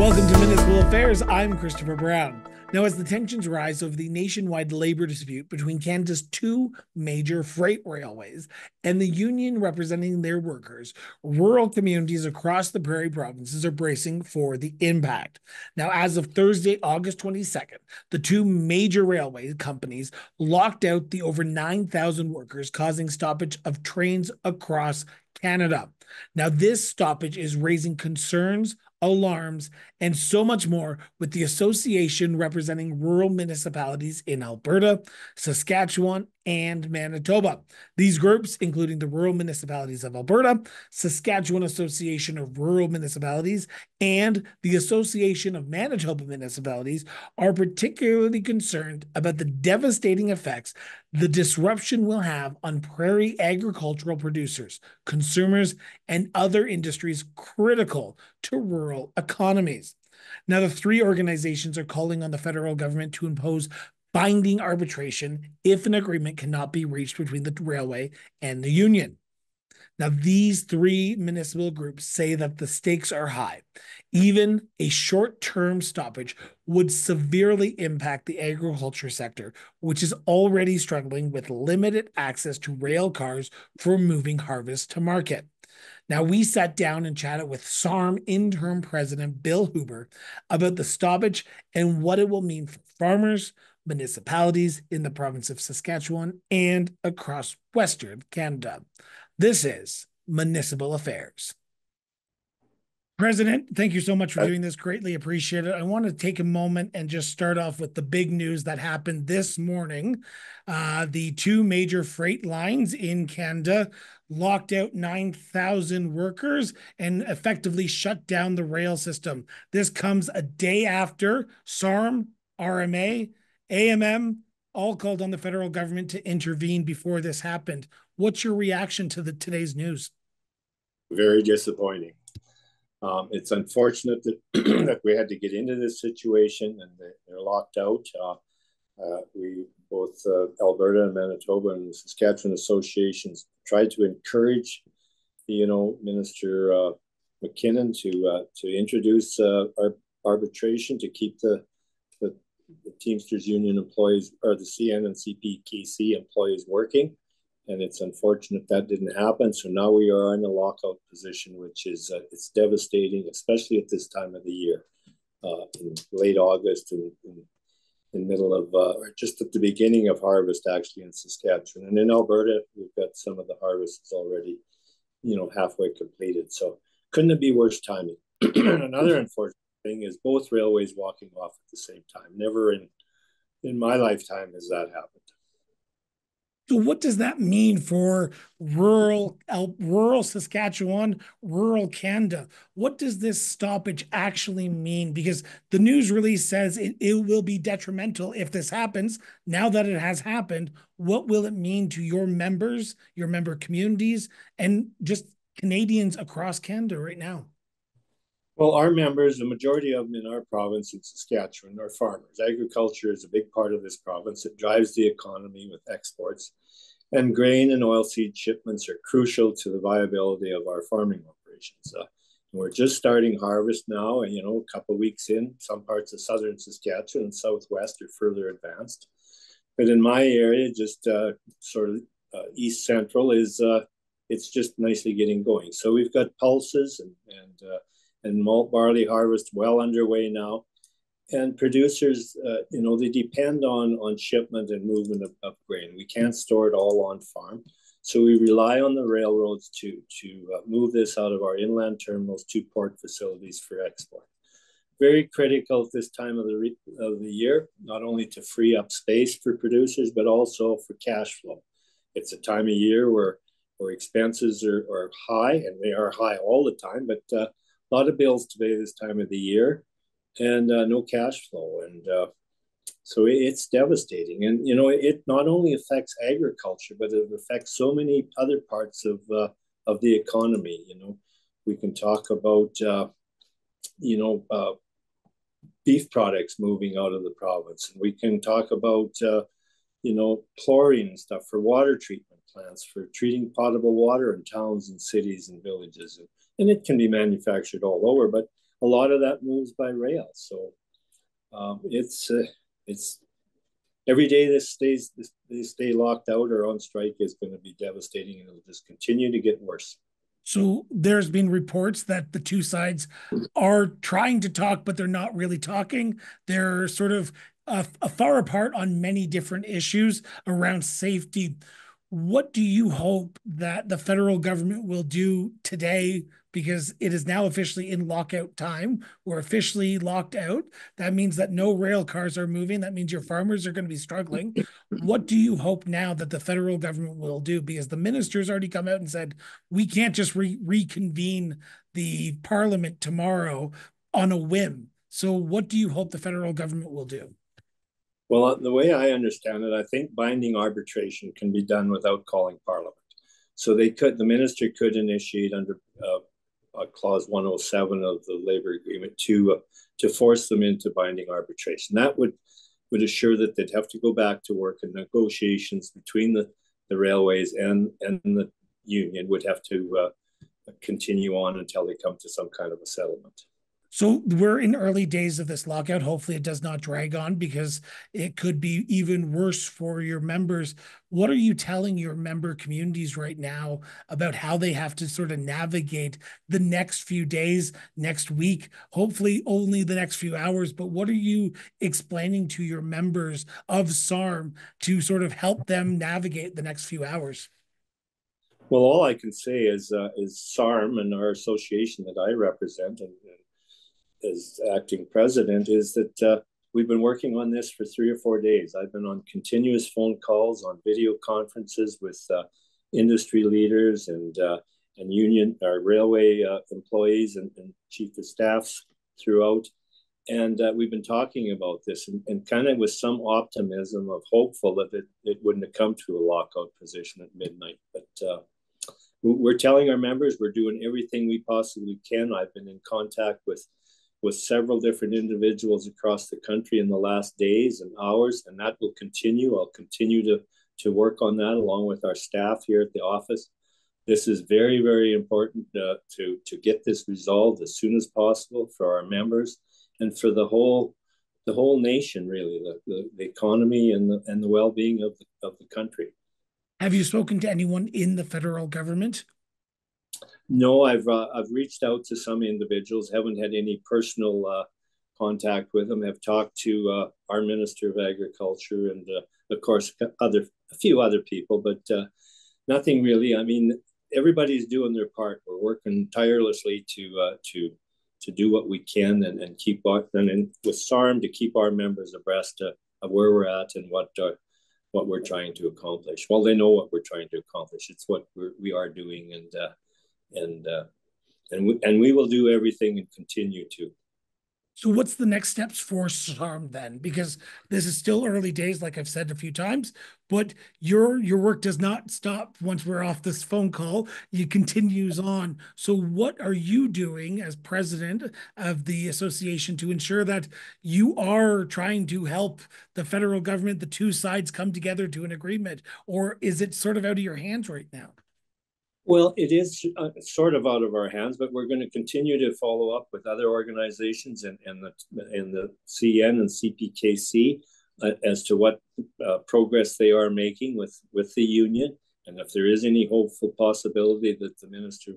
Welcome to Municipal Affairs. I'm Christopher Brown. Now, as the tensions rise over the nationwide labor dispute between Canada's two major freight railways and the union representing their workers, rural communities across the Prairie provinces are bracing for the impact. Now, as of Thursday, August 22nd, the two major railway companies locked out the over 9,000 workers, causing stoppage of trains across Canada. Now, this stoppage is raising concerns, alarms, and so much more with the association representing rural municipalities in Alberta, Saskatchewan, and Manitoba. These groups, including the Rural Municipalities of Alberta, Saskatchewan Association of Rural Municipalities, and the Association of Manitoba Municipalities, are particularly concerned about the devastating effects the disruption will have on prairie agricultural producers, consumers, and other industries critical to rural economies. Now, the three organizations are calling on the federal government to impose binding arbitration if an agreement cannot be reached between the railway and the union. Now, these three municipal groups say that the stakes are high. Even a short-term stoppage would severely impact the agriculture sector, which is already struggling with limited access to rail cars for moving harvest to market. Now, we sat down and chatted with SARM interim president Bill Huber about the stoppage and what it will mean for farmers, municipalities in the province of Saskatchewan, and across Western Canada. This is Municipal Affairs. President, thank you so much for doing this. Greatly appreciate it. I want to take a moment and just start off with the big news that happened this morning. The two major freight lines in Canada locked out 9,000 workers and effectively shut down the rail system. This comes a day after SARM, RMA, AMM all called on the federal government to intervene before this happened. What's your reaction to today's news? Very disappointing. It's unfortunate that, that we had to get into this situation and they're locked out. We both Alberta and Manitoba and the Saskatchewan associations tried to encourage, Minister McKinnon to introduce arbitration to keep the Teamsters Union employees, or the CN and CPKC employees, working. And it's unfortunate that didn't happen. So now we are in a lockout position, which is it's devastating, especially at this time of the year, in late August and in middle of, or just at the beginning of harvest, actually, in Saskatchewan. And in Alberta, we've got some of the harvests already, halfway completed. So couldn't it be worse timing? Another unfortunate thing is both railways walking off at the same time. Never in my lifetime has that happened. So what does that mean for rural Saskatchewan, rural Canada? What does this stoppage actually mean? Because the news release says it will be detrimental if this happens. Now that it has happened, what will it mean to your members, your member communities, and just Canadians across Canada right now? Well, our members, the majority of them in our province in Saskatchewan, are farmers. Agriculture is a big part of this province. It drives the economy with exports, and grain and oilseed shipments are crucial to the viability of our farming operations. We're just starting harvest now, and a couple of weeks in, some parts of southern Saskatchewan and southwest are further advanced. But in my area, just east central, it's just nicely getting going. So we've got pulses and malt barley harvest well underway now. And producers, they depend on shipment and movement of grain. We can't store it all on farm. So we rely on the railroads to move this out of our inland terminals to port facilities for export. Very critical at this time of the year, not only to free up space for producers, but also for cash flow. It's a time of year where expenses are high, and they are high all the time, but a lot of bills to pay this time of the year, and no cash flow. And so it's devastating. And, it not only affects agriculture, but it affects so many other parts of the economy. We can talk about, beef products moving out of the province. And we can talk about, chlorine and stuff for water treatment plants, for treating potable water in towns and cities and villages. And it can be manufactured all over, but a lot of that moves by rail. So it's every day they stay locked out or on strike is going to be devastating, and it'll just continue to get worse. So there's been reports that the two sides are trying to talk, but they're not really talking. They're sort of far apart on many different issues around safety. What do you hope that the federal government will do today? Because it is now officially in lockout time. We're officially locked out. That means that no rail cars are moving. That means your farmers are going to be struggling. What do you hope now that the federal government will do? Because the minister's already come out and said, we can't just reconvene the parliament tomorrow on a whim. So what do you hope the federal government will do? Well, the way I understand it, I think binding arbitration can be done without calling parliament. So they could, the minister could initiate under clause 107 of the labor agreement to force them into binding arbitration. That would assure that they'd have to go back to work, and negotiations between the railways and the union would have to continue on until they come to some kind of a settlement. So we're in early days of this lockout. Hopefully it does not drag on, because it could be even worse for your members. What are you telling your member communities right now about how they have to sort of navigate the next few days, next week, hopefully only the next few hours? But what are you explaining to your members of SARM to sort of help them navigate the next few hours? Well, all I can say is SARM and our association that I represent and as acting president is that we've been working on this for 3 or 4 days. I've been on continuous phone calls, on video conferences with industry leaders and union or railway employees and chief of staffs throughout. And we've been talking about this and kind of with some optimism of hopeful that it wouldn't have come to a lockout position at midnight. But we're telling our members we're doing everything we possibly can. I've been in contact with several different individuals across the country in the last days and hours, and that will continue. I'll continue to work on that along with our staff here at the office. This is very, very important to get this resolved as soon as possible for our members and for the whole nation, really, the economy and the well-being of the country. Have you spoken to anyone in the federal government? No, I've reached out to some individuals, haven't had any personal contact with them. I've talked to our Minister of Agriculture and, of course, a few other people, but nothing really. I mean, everybody's doing their part. We're working tirelessly to do what we can and keep on, and with SARM to keep our members abreast of where we're at and what we're trying to accomplish. Well, they know what we're trying to accomplish. It's what we are doing, and we will do everything and continue to. So what's the next steps for SARM then? Because this is still early days, like I've said a few times, but your work does not stop once we're off this phone call. It continues on. So what are you doing as president of the association to ensure that you are trying to help the federal government, the two sides come together to an agreement? Or is it sort of out of your hands right now? Well, it is sort of out of our hands, but we're going to continue to follow up with other organizations and the CN and CPKC as to what progress they are making with the union. And if there is any hopeful possibility that the minister,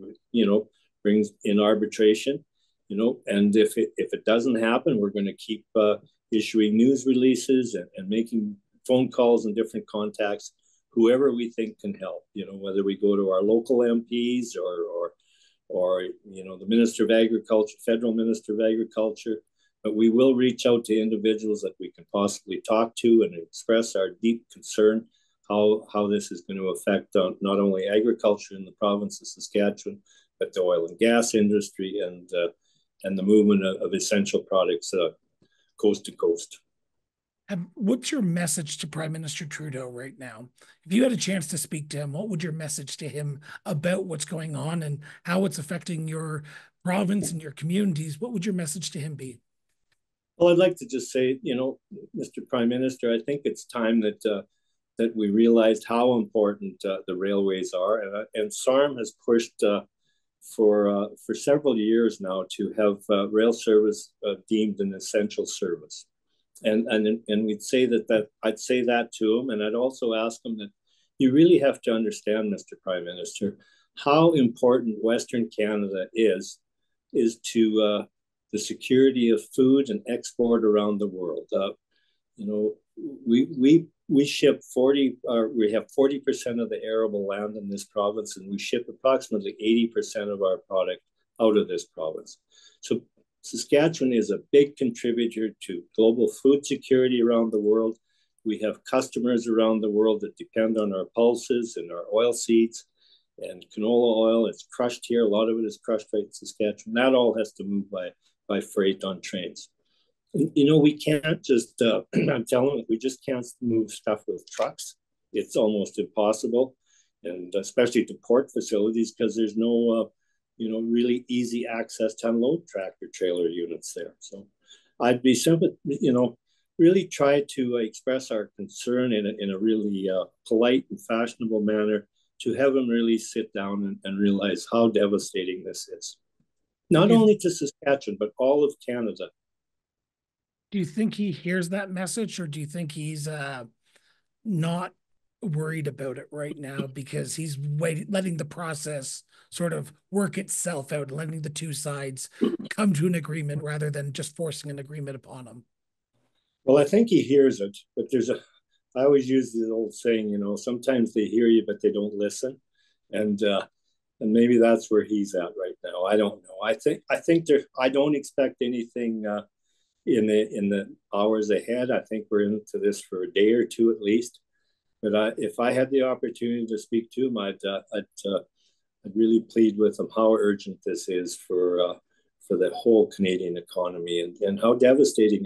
brings in arbitration, and if it doesn't happen, we're going to keep issuing news releases and making phone calls and different contacts, whoever we think can help, whether we go to our local MPs or the Minister of Agriculture, Federal Minister of Agriculture, but we will reach out to individuals that we can possibly talk to and express our deep concern, how this is going to affect not only agriculture in the province of Saskatchewan, but the oil and gas industry and the movement of essential products coast to coast. What's your message to Prime Minister Trudeau right now? If you had a chance to speak to him, what would your message to him about what's going on and how it's affecting your province and your communities? What would your message to him be? Well, I'd like to just say, Mr. Prime Minister, I think it's time that we realized how important the railways are. And SARM has pushed for several years now to have rail service deemed an essential service. And we'd say that I'd say that to him, and I'd also ask him that you really have to understand, Mr. Prime Minister, how important Western Canada is to the security of food and export around the world. You know, we ship we have 40% of the arable land in this province, and we ship approximately 80% of our product out of this province. So Saskatchewan is a big contributor to global food security around the world. We have customers around the world that depend on our pulses and our oil seeds and canola oil. It's crushed here. A lot of it is crushed right in Saskatchewan. That all has to move by freight on trains. And, you know, we can't just, I'm telling you, we just can't move stuff with trucks. It's almost impossible, and especially to port facilities, because there's no you know, really easy access to unload tractor trailer units there. So I'd be simple, you know, really try to express our concern in a really polite and fashionable manner, to have them really sit down and realize how devastating this is. Not only to Saskatchewan, but all of Canada. Do you think he hears that message, or do you think he's not worried about it right now because he's waiting, letting the process sort of work itself out, letting the two sides come to an agreement rather than just forcing an agreement upon them? Well, I think he hears it, but I always use the old saying, you know, sometimes they hear you, but they don't listen. And maybe that's where he's at right now. I don't know. I think there, I don't expect anything in the hours ahead. I think we're into this for a day or two at least. But if I had the opportunity to speak to him, I'd really plead with him how urgent this is for the whole Canadian economy, and how devastating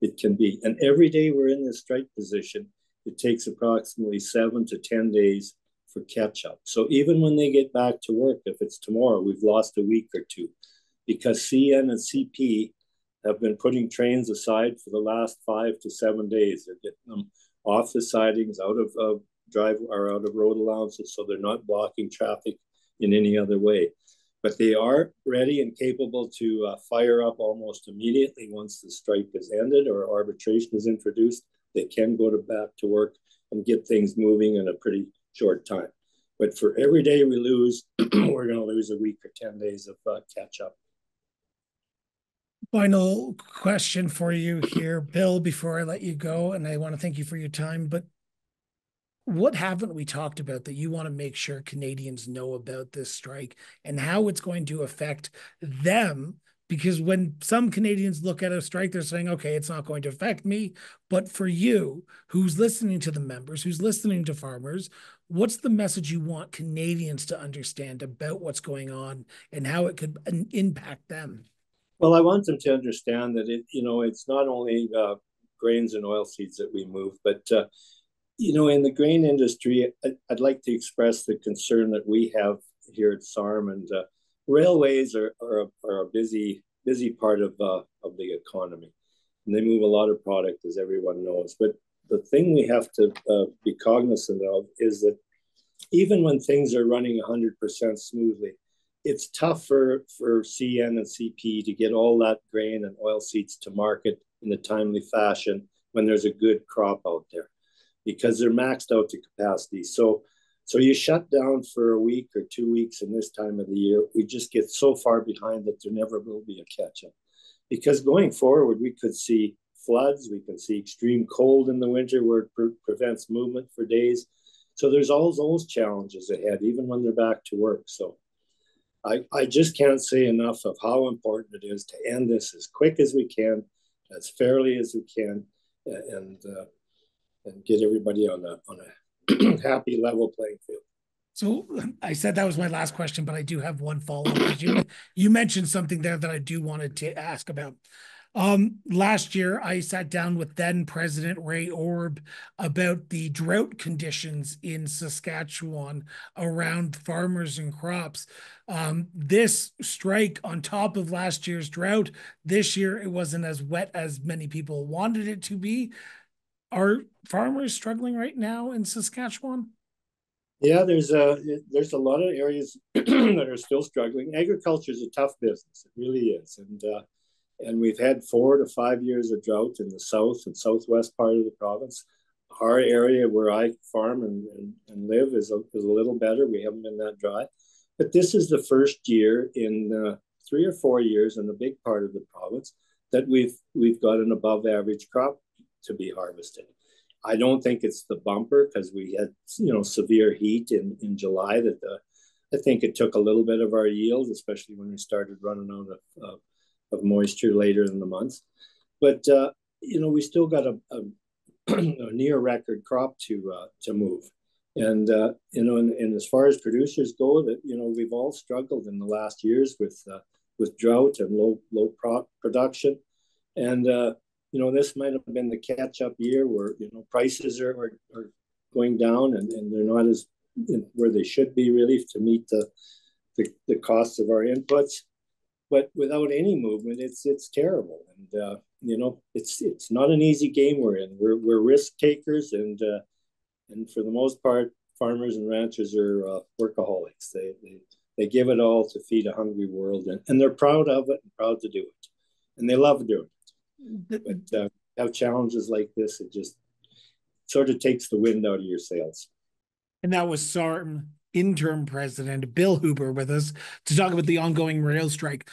it can be. And every day we're in this strike position, it takes approximately 7 to 10 days for catch up. So even when they get back to work, if it's tomorrow, we've lost a week or two, because CN and CP have been putting trains aside for the last 5 to 7 days. They're getting them off the sidings, out of drive, or out of road allowances, so they're not blocking traffic in any other way. But they are ready and capable to fire up almost immediately once the strike is ended or arbitration is introduced. They can go back to work and get things moving in a pretty short time. But for every day we lose, we're going to lose a week or 10 days of catch up. Final question for you here, Bill, before I let you go, and I want to thank you for your time, but what haven't we talked about that you want to make sure Canadians know about this strike and how it's going to affect them? Because when some Canadians look at a strike, they're saying, okay, it's not going to affect me. But for you, who's listening to the members, who's listening to farmers, what's the message you want Canadians to understand about what's going on and how it could impact them? Well, I want them to understand that it's not only grains and oilseeds that we move, but you know, in the grain industry, I'd like to express the concern that we have here at SARM, and railways are a busy part of the economy, and they move a lot of product, as everyone knows. But the thing we have to be cognizant of is that even when things are running 100% smoothly, it's tough for CN and CP to get all that grain and oil seeds to market in a timely fashion when there's a good crop out there, because they're maxed out to capacity. So you shut down for a week or 2 weeks in this time of the year, we just get so far behind that there never will be a catch-up. Because going forward, we could see floods, we can see extreme cold in the winter where it prevents movement for days. So there's all those challenges ahead, even when they're back to work. So I just can't say enough of how important it is to end this as quick as we can, as fairly as we can, and get everybody on a happy, level playing field. So I said that was my last question, but I do have one follow-up. You mentioned something there that I do wanted to ask about. Last year, I sat down with then President Ray Orb about the drought conditions in Saskatchewan around farmers and crops. This strike on top of last year's drought, this year it wasn't as wet as many people wanted it to be. Are farmers struggling right now in Saskatchewan? Yeah, there's a lot of areas that are still struggling. Agriculture is a tough business. It really is. And we've had 4 to 5 years of drought in the south and southwest part of the province. Our area where I farm and live is a little better. We haven't been that dry. But this is the first year in 3 or 4 years in the big part of the province that we've got an above average crop to be harvested. I don't think it's the bumper because we had, severe heat in July that I think it took a little bit of our yield, especially when we started running out of moisture later in the month. But, we still got a near record crop to move. And, and as far as producers go, that, we've all struggled in the last years with drought and low production. And, this might have been the catch-up year where, prices are going down and they're not as where they should be really to meet the costs of our inputs. But without any movement, it's terrible. And, it's not an easy game we're in. We're risk takers and for the most part, farmers and ranchers are workaholics. They give it all to feed a hungry world, and they're proud of it and proud to do it. And they love doing it. But have challenges like this, it just sort of takes the wind out of your sails. And that was SARM interim president Bill Huber with us to talk about the ongoing rail strike.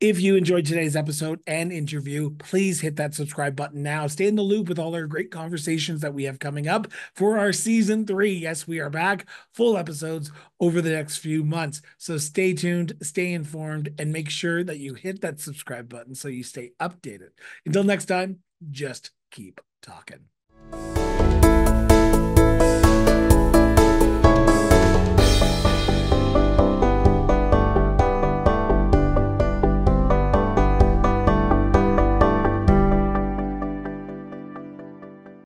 If you enjoyed today's episode and interview, please hit that subscribe button now. Stay in the loop with all our great conversations that we have coming up for our season 3. Yes, we are back. Full episodes over the next few months. So stay tuned, stay informed, and make sure that you hit that subscribe button so you stay updated. Until next time, just keep talking.